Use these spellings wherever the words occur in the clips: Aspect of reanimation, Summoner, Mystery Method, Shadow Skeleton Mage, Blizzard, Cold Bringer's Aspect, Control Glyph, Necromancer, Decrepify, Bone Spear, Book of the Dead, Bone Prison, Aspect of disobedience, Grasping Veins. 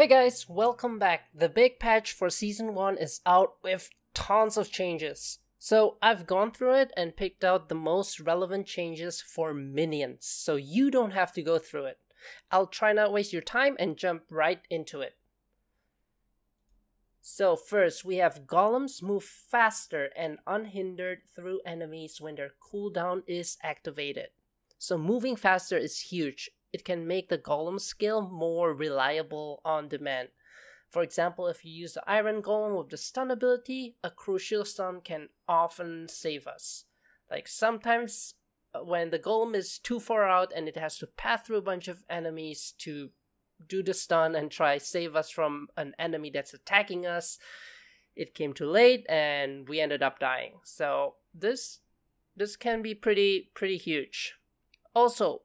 Hey guys, welcome back. The big patch for season 1 is out with tons of changes. So I've gone through it and picked out the most relevant changes for minions, so you don't have to go through it. I'll try not to waste your time and jump right into it. So first we have golems move faster and unhindered through enemies when their cooldown is activated. So moving faster is huge. It can make the golem skill more reliable on demand. For example, if you use the iron golem with the stun ability, a crucial stun can often save us. Like sometimes when the golem is too far out and it has to pass through a bunch of enemies to do the stun and try save us from an enemy that's attacking us, it came too late and we ended up dying. So this can be pretty huge. Also,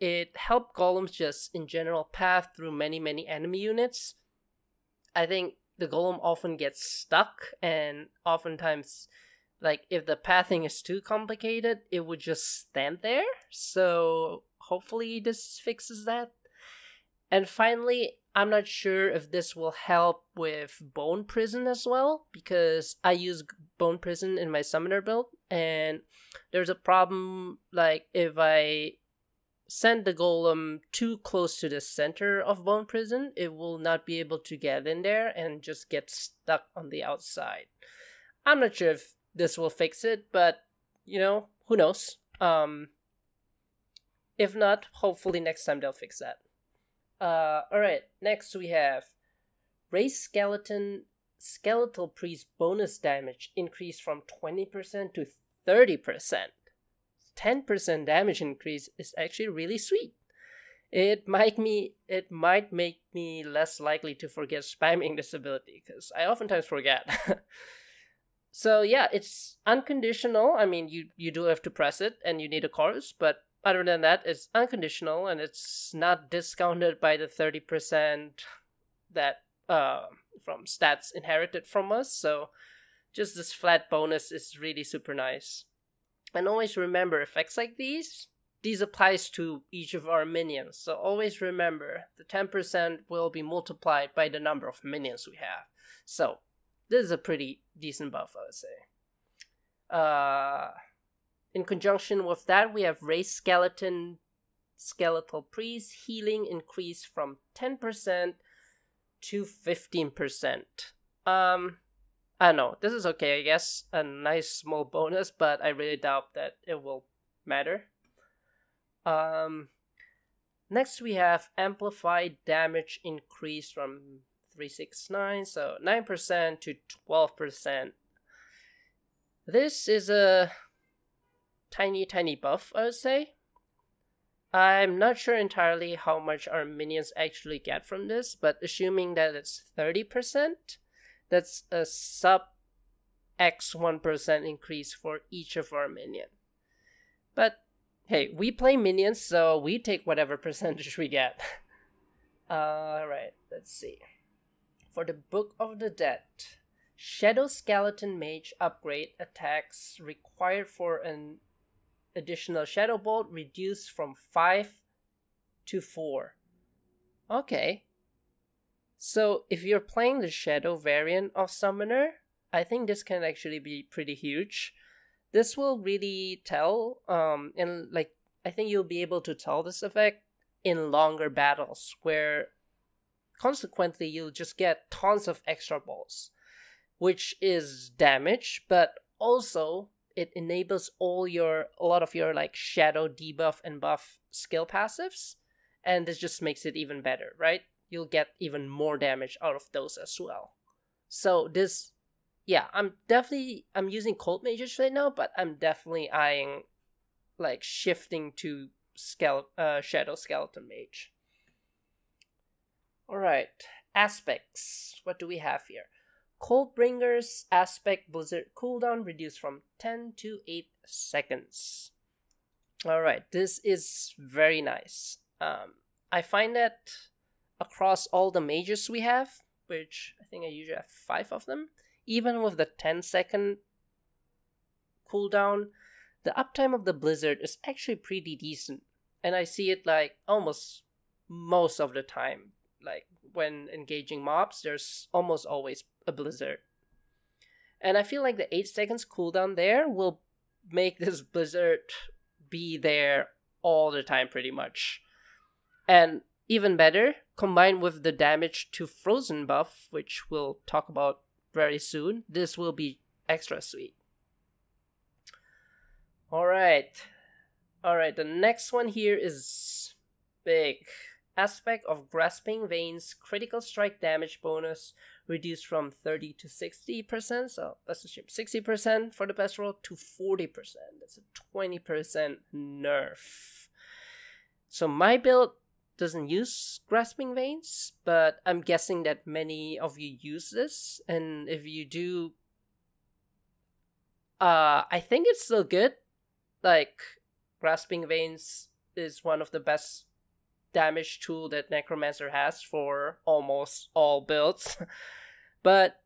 it helped golems just in general path through many enemy units. I think the golem often gets stuck, and oftentimes, like, if the pathing is too complicated, it would just stand there. So hopefully this fixes that. And finally, I'm not sure if this will help with Bone Prison as well, because I use Bone Prison in my Summoner build, and there's a problem, like, if I send the golem too close to the center of Bone Prison, it will not be able to get in there and just get stuck on the outside. I'm not sure if this will fix it, but, you know, who knows? If not, hopefully next time they'll fix that. Alright, next we have Raise Skeletal Priest bonus damage increased from 20% to 30%. 10% damage increase is actually really sweet. It might make me less likely to forget spamming this ability, because I oftentimes forget. So yeah, it's unconditional. I mean, you do have to press it and you need a chorus, but other than that, it's unconditional and it's not discounted by the 30% that from stats inherited from us. So just this flat bonus is really super nice. And always remember, effects like these applies to each of our minions. So always remember, the 10% will be multiplied by the number of minions we have. So this is a pretty decent buff, I would say. In conjunction with that, we have Raise Skeletal Priest healing increase from 10% to 15%. I don't know, this is okay, I guess, a nice small bonus, but I really doubt that it will matter. Next we have amplified damage increase from 369, so 9% to 12%. This is a tiny buff, I would say. I'm not sure entirely how much our minions actually get from this, but assuming that it's 30%, that's a sub x 1% increase for each of our minions. But hey, we play minions, so we take whatever percentage we get. Alright, let's see. For the Book of the Dead, Shadow Skeleton Mage upgrade attacks required for an additional Shadow Bolt reduced from 5 to 4. Okay. So if you're playing the Shadow variant of Summoner, I think this can actually be pretty huge. This will really tell, and like, I think you'll be able to tell this effect in longer battles, where consequently you'll just get tons of extra balls, which is damage, but also it enables a lot of your like Shadow debuff and buff skill passives, and this just makes it even better, right? You'll get even more damage out of those as well. So this, yeah, I'm using Cold Mages right now, but I'm definitely eyeing, like, shifting to Shadow Skeleton Mage. Alright, aspects. What do we have here? Cold Bringer's Aspect Blizzard cooldown reduced from 10 to 8 seconds. Alright, this is very nice. I find that across all the mages we have, which I think I usually have 5 of them, even with the 10-second cooldown, the uptime of the Blizzard is actually pretty decent. And I see it like almost most of the time, like when engaging mobs, there's almost always a Blizzard. And I feel like the 8 seconds cooldown there will make this Blizzard be there all the time pretty much. And even better, combined with the damage to Frozen buff, which we'll talk about very soon, this will be extra sweet. Alright, the next one here is big. Aspect of Grasping Veins, critical strike damage bonus reduced from 30 to 60%, so let's assume 60% for the best roll, to 40%. That's a 20% nerf. So my build doesn't use Grasping Veins, but I'm guessing that many of you use this, and if you do, I think it's still good. Like, Grasping Veins is one of the best damage tool that Necromancer has for almost all builds. But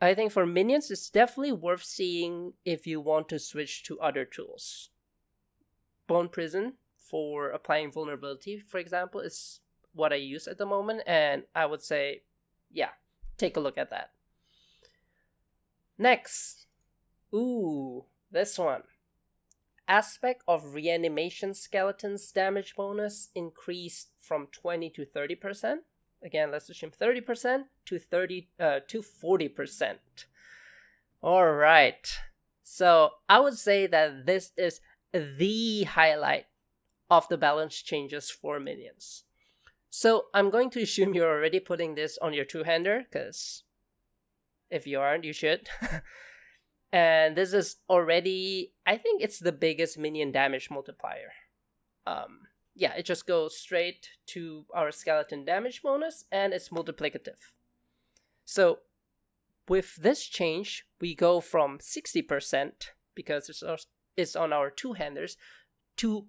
I think for minions, it's definitely worth seeing if you want to switch to other tools. Bone Prison for applying vulnerability, for example, is what I use at the moment, and I would say, yeah, take a look at that. Next, ooh, this one. Aspect of Reanimation Skeleton's damage bonus increased from 20 to 30%. Again, let's assume 30% to 40%. Alright, so I would say that this is the highlight of the balance changes for minions. So I'm going to assume you're already putting this on your two-hander, because if you aren't, you should. And this is already, I think it's the biggest minion damage multiplier. Yeah, it just goes straight to our skeleton damage bonus, and it's multiplicative. So with this change, we go from 60%, because it's on our two-handers, to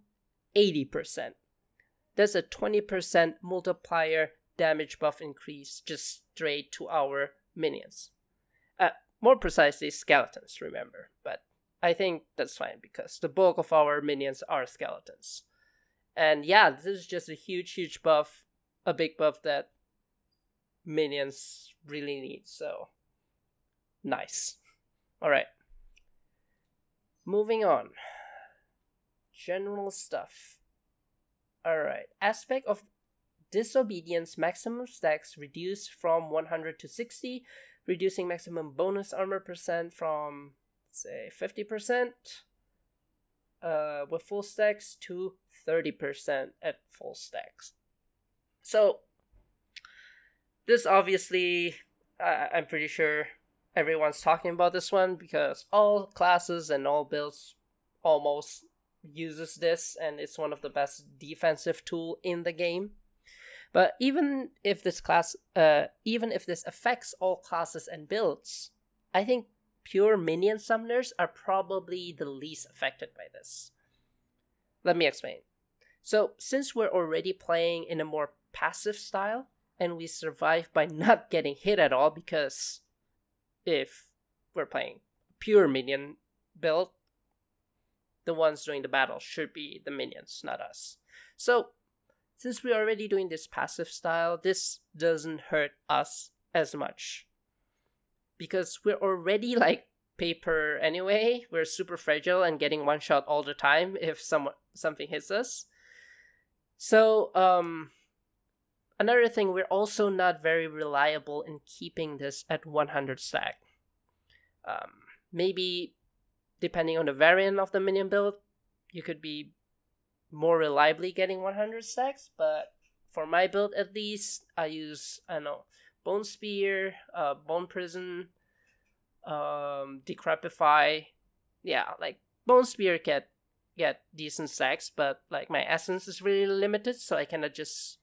80%. That's a 20% multiplier damage buff increase just straight to our minions. More precisely, skeletons, remember, but I think that's fine because the bulk of our minions are skeletons. And yeah, this is just a huge, huge buff, a big buff that minions really need, so nice. Alright, moving on. General stuff. Alright, aspect of disobedience, maximum stacks reduced from 100 to 60, reducing maximum bonus armor percent from, say, 50% with full stacks to 30% at full stacks. So this obviously, I'm pretty sure everyone's talking about this one because all classes and all builds almost uses this, and it's one of the best defensive tool in the game. But even if this class, even if this affects all classes and builds, I think pure minion summoners are probably the least affected by this. Let me explain. So since we're already playing in a more passive style, and we survive by not getting hit at all, because if we're playing pure minion build, the ones doing the battle should be the minions, not us. So since we're already doing this passive style, this doesn't hurt us as much. Because we're already like paper anyway, we're super fragile and getting one shot all the time if something hits us. So, another thing, we're also not very reliable in keeping this at 100 stack. Maybe, depending on the variant of the minion build, you could be more reliably getting 100 stacks, but for my build at least, I use, I don't know, Bone Spear, Bone Prison, Decrepify. Yeah, like, Bone Spear get decent stacks, but, like, my essence is really limited, so I cannot just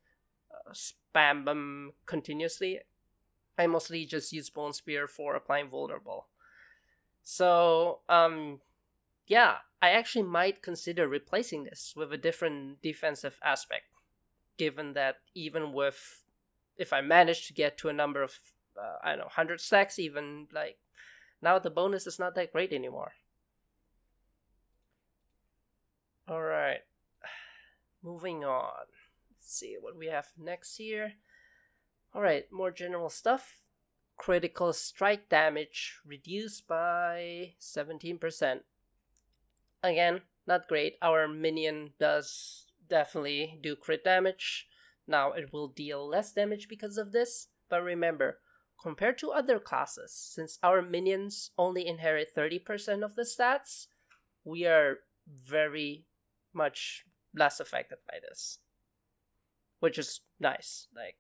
spam them continuously. I mostly just use Bone Spear for applying vulnerable. So, yeah, I actually might consider replacing this with a different defensive aspect, given that even with, if I manage to get to a number of, I don't know, 100 stacks even, like, now the bonus is not that great anymore. Alright, moving on. Let's see what we have next here. Alright, more general stuff. Critical strike damage reduced by 17%. Again, not great. Our minion does definitely do crit damage. Now it will deal less damage because of this, but remember, compared to other classes, since our minions only inherit 30% of the stats, we are very much less affected by this, which is nice. Like,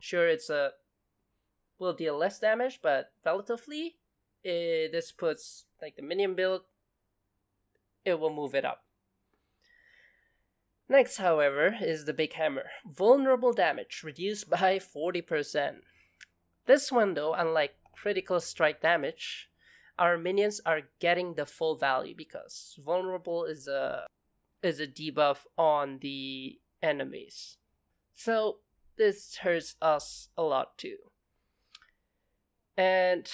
sure, we'll deal less damage, but relatively, this puts, like, the minion build, it will move it up. Next, however, is the Big Hammer. Vulnerable damage reduced by 40%. This one, though, unlike critical strike damage, our minions are getting the full value because vulnerable is a debuff on the enemies. So this hurts us a lot too. And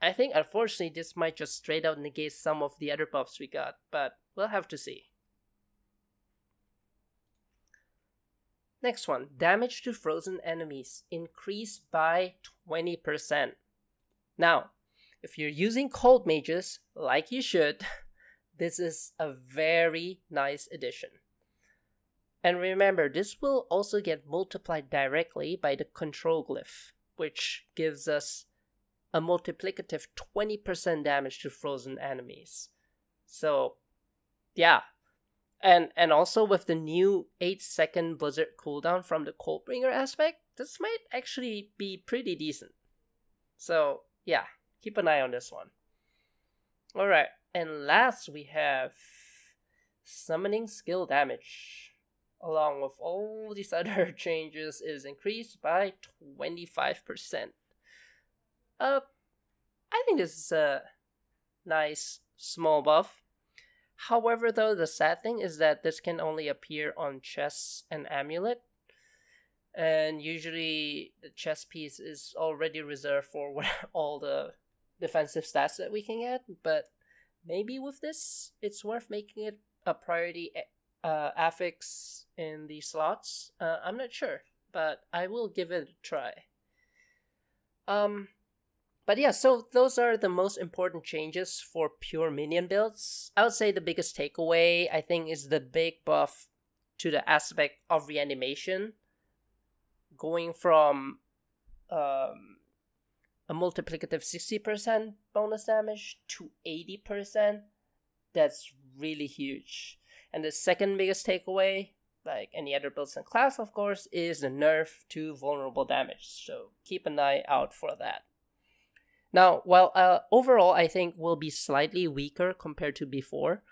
I think, unfortunately, this might just straight out negate some of the other buffs we got, but we'll have to see. Next one, damage to frozen enemies increased by 20%. Now, if you're using cold mages, like you should, this is a very nice addition. And remember, this will also get multiplied directly by the control glyph, which gives us a multiplicative 20% damage to frozen enemies. So, yeah. And also with the new 8-second Blizzard cooldown from the Cold Bringer aspect, this might actually be pretty decent. So, yeah, keep an eye on this one. Alright, and last we have summoning skill damage, along with all these other changes, is increased by 25%. I think this is a nice small buff. However, though, the sad thing is that this can only appear on chests and amulet, and usually the chest piece is already reserved for all the defensive stats that we can get, but maybe with this, it's worth making it a priority affix in the slots. I'm not sure, but I will give it a try. But yeah, so those are the most important changes for pure minion builds. I would say the biggest takeaway, I think, is the big buff to the aspect of reanimation, going from a multiplicative 60% bonus damage to 80%. That's really huge. And the second biggest takeaway, like any other builds in class, of course, is the nerf to vulnerable damage. So keep an eye out for that. Now, while overall I think we'll be slightly weaker compared to before,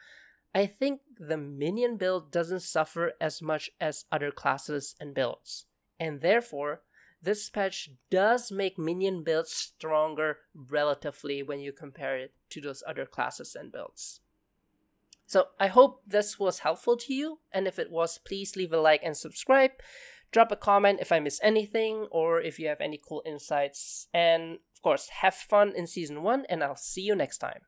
I think the minion build doesn't suffer as much as other classes and builds. And therefore, this patch does make minion builds stronger relatively when you compare it to those other classes and builds. So I hope this was helpful to you, and if it was, please leave a like and subscribe. Drop a comment if I miss anything or if you have any cool insights. And of course, have fun in Season 1, and I'll see you next time.